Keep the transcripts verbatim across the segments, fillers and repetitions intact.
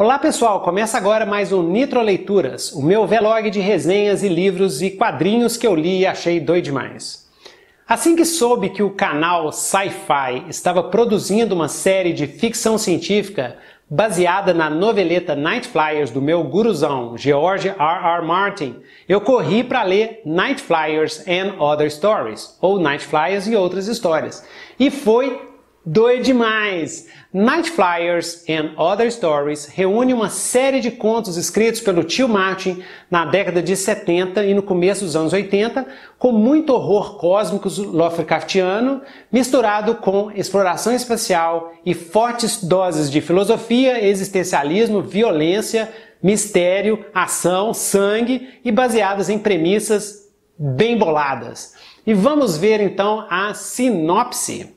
Olá pessoal, começa agora mais um Nitro Leituras, o meu vlog de resenhas e livros e quadrinhos que eu li e achei doido demais. Assim que soube que o canal Sci-Fi estava produzindo uma série de ficção científica baseada na noveleta Nightflyers do meu guruzão, George R R. Martin, eu corri para ler Nightflyers and Other Stories, ou Nightflyers e Outras Histórias, e foi doido demais! Nightflyers and Other Stories reúne uma série de contos escritos pelo tio Martin na década de setenta e no começo dos anos oitenta, com muito horror cósmico lovecraftiano, misturado com exploração espacial e fortes doses de filosofia, existencialismo, violência, mistério, ação, sangue e baseadas em premissas bem boladas. E vamos ver então a sinopse.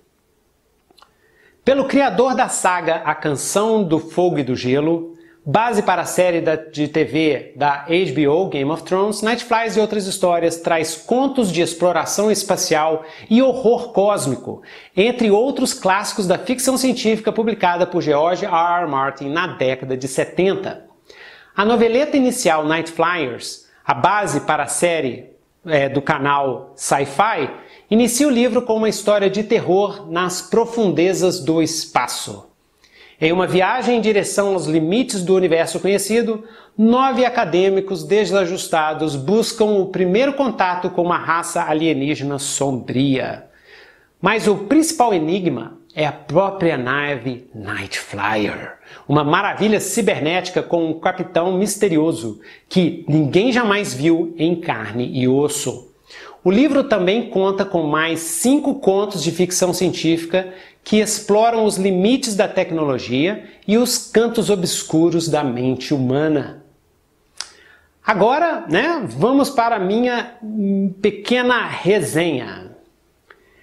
Pelo criador da saga A Canção do Fogo e do Gelo, base para a série de T V da H B O Game of Thrones, Nightflyers e Outras Histórias traz contos de exploração espacial e horror cósmico, entre outros clássicos da ficção científica publicada por George R R. Martin na década de setenta. A noveleta inicial Nightflyers, a base para a série é, do canal Sci-Fi, inicia o livro com uma história de terror nas profundezas do espaço. Em uma viagem em direção aos limites do universo conhecido, nove acadêmicos desajustados buscam o primeiro contato com uma raça alienígena sombria. Mas o principal enigma é a própria nave Nightflyer, uma maravilha cibernética com um capitão misterioso que ninguém jamais viu em carne e osso. O livro também conta com mais cinco contos de ficção científica que exploram os limites da tecnologia e os cantos obscuros da mente humana. Agora, né, vamos para a minha pequena resenha.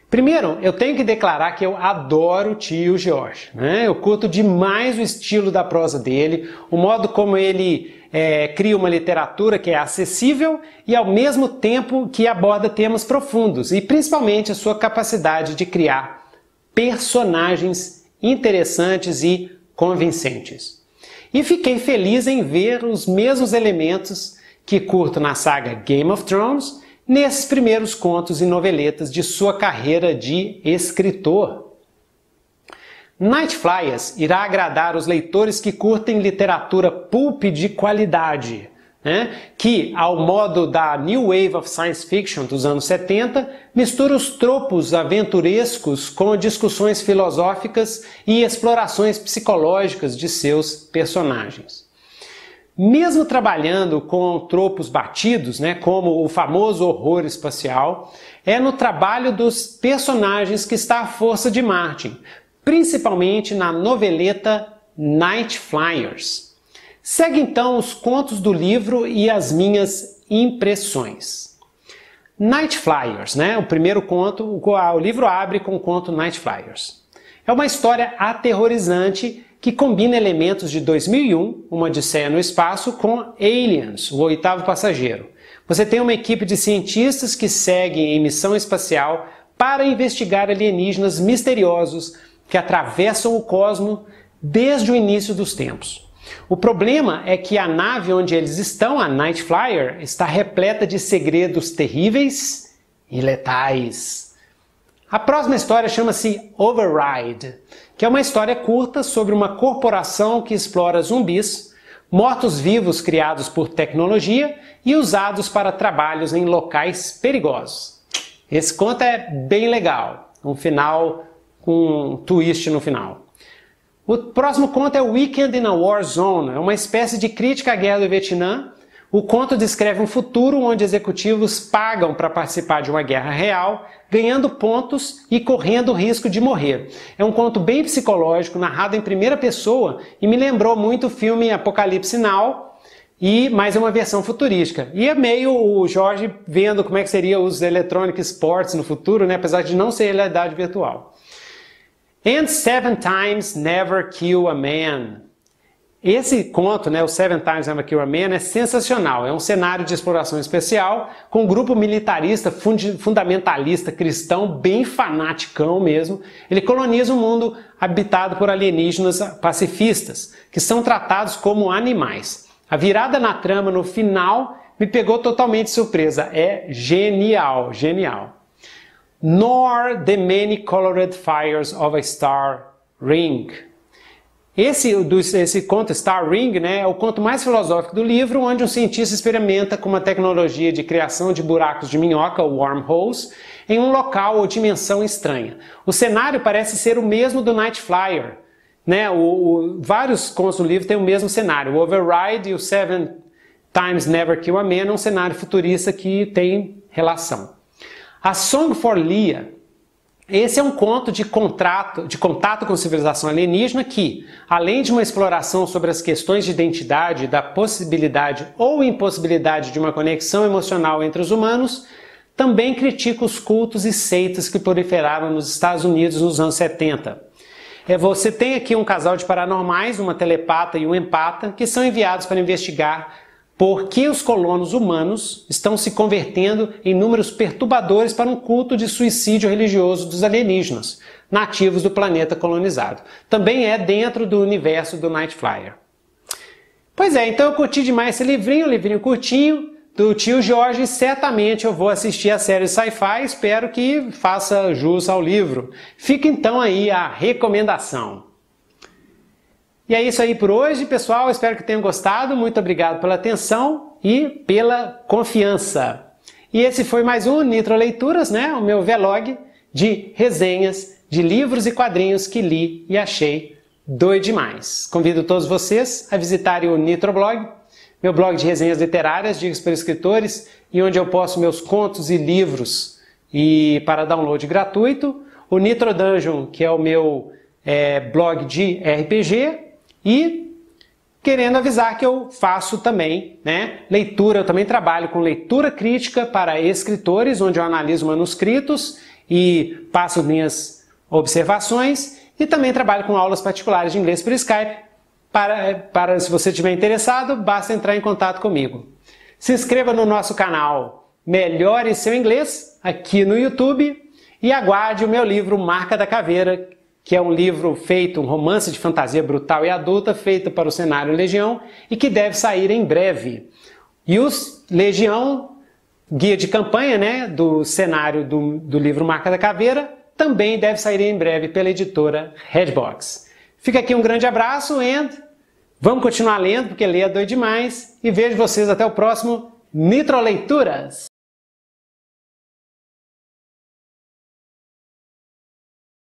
Primeiro, eu tenho que declarar que eu adoro o tio George, né? Eu curto demais o estilo da prosa dele, o modo como ele É, cria uma literatura que é acessível e ao mesmo tempo que aborda temas profundos e principalmente a sua capacidade de criar personagens interessantes e convincentes. E fiquei feliz em ver os mesmos elementos que curto na saga Game of Thrones nesses primeiros contos e noveletas de sua carreira de escritor. Nightflyers irá agradar os leitores que curtem literatura pulp de qualidade, né? Que, ao modo da New Wave of Science Fiction dos anos setenta, mistura os tropos aventurescos com discussões filosóficas e explorações psicológicas de seus personagens. Mesmo trabalhando com tropos batidos, né, como o famoso horror espacial, é no trabalho dos personagens que está a força de Martin, principalmente na noveleta Nightflyers. Segue então os contos do livro e as minhas impressões. Nightflyers, né? O primeiro conto, o livro abre com o conto Nightflyers. É uma história aterrorizante que combina elementos de dois mil e um, Uma Odisseia no Espaço, com Aliens, O Oitavo Passageiro. Você tem uma equipe de cientistas que seguem em missão espacial para investigar alienígenas misteriosos que atravessam o cosmo desde o início dos tempos. O problema é que a nave onde eles estão, a Nightflyer, está repleta de segredos terríveis e letais. A próxima história chama-se Override, que é uma história curta sobre uma corporação que explora zumbis, mortos-vivos criados por tecnologia e usados para trabalhos em locais perigosos. Esse conto é bem legal, um final com um twist no final. O próximo conto é Weekend in a War Zone, é uma espécie de crítica à guerra do Vietnã. O conto descreve um futuro onde executivos pagam para participar de uma guerra real, ganhando pontos e correndo o risco de morrer. É um conto bem psicológico, narrado em primeira pessoa, e me lembrou muito o filme Apocalipse Now, e mais uma versão futurística. E é meio o Jorge vendo como é que seria os Electronic Sports no futuro, né? Apesar de não ser realidade virtual. And Seven Times Never Kill a Man Esse conto, né, o Seven Times Never Kill a Man, é sensacional. É um cenário de exploração espacial com um grupo militarista fundamentalista cristão, bem fanaticão mesmo. Ele coloniza um mundo habitado por alienígenas pacifistas, que são tratados como animais. A virada na trama no final me pegou totalmente de surpresa. É genial, genial. Nor the many colored fires of a star ring. Esse, esse conto Star Ring, né, é o conto mais filosófico do livro, onde um cientista experimenta com uma tecnologia de criação de buracos de minhoca, wormholes, em um local ou dimensão estranha. O cenário parece ser o mesmo do Nightflyer, né? O, o, vários contos do livro têm o mesmo cenário. O Override e o Seven Times Never Kill a Man é um cenário futurista que tem relação. A Song for Lia. Esse é um conto de, contrato, de contato com civilização alienígena que, além de uma exploração sobre as questões de identidade, da possibilidade ou impossibilidade de uma conexão emocional entre os humanos, também critica os cultos e seitas que proliferaram nos Estados Unidos nos anos setenta. Você tem aqui um casal de paranormais, uma telepata e um empata, que são enviados para investigar por que os colonos humanos estão se convertendo em números perturbadores para um culto de suicídio religioso dos alienígenas, nativos do planeta colonizado. Também é dentro do universo do Nightflyer. Pois é, então eu curti demais esse livrinho, um livrinho curtinho, do tio Jorge, e certamente eu vou assistir a série Sci-Fi, espero que faça jus ao livro. Fica então aí a recomendação. E é isso aí por hoje, pessoal. Espero que tenham gostado. Muito obrigado pela atenção e pela confiança. E esse foi mais um Nitro Leituras, né? O meu vlog de resenhas de livros e quadrinhos que li e achei doido demais. Convido todos vocês a visitarem o Nitroblog, meu blog de resenhas literárias, dicas para escritores, e onde eu posto meus contos e livros e para download gratuito. O Nitro Dungeon, que é o meu é, blog de R P G. E querendo avisar que eu faço também, né, leitura, eu também trabalho com leitura crítica para escritores, onde eu analiso manuscritos e passo minhas observações, e também trabalho com aulas particulares de inglês por Skype. Para, para se você estiver interessado, basta entrar em contato comigo. Se inscreva no nosso canal Melhore Seu Inglês, aqui no YouTube, e aguarde o meu livro Marca da Caveira, que é um livro feito, um romance de fantasia brutal e adulta, feito para o cenário Legião, e que deve sair em breve. E o Legião, guia de campanha, né, do cenário do, do livro Marca da Caveira, também deve sair em breve pela editora Redbox. Fica aqui um grande abraço, e vamos continuar lendo, porque ler é doido demais, e vejo vocês até o próximo Nitro Leituras!